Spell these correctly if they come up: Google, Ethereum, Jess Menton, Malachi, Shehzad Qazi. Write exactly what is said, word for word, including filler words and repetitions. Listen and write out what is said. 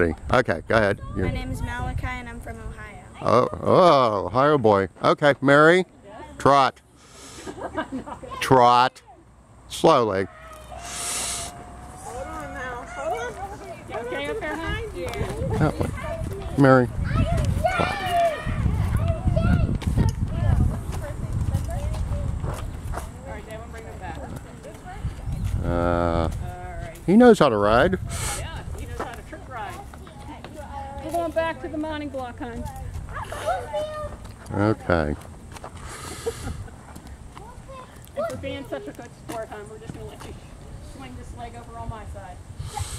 thing. Okay, go ahead. You're... My name is Malachi and I'm from Ohio. Oh, oh, Ohio boy. Okay, Mary, trot. Trot. Slowly. Hold on now. Hold on. Okay, up here behind you. That way. Mary. Trot. Uh, he knows how to ride. Yeah, he knows how to trip ride. We're going back to the mining block, hon. Okay. And for being such a good sport, hon, we're just going to let you swing this leg over on my side.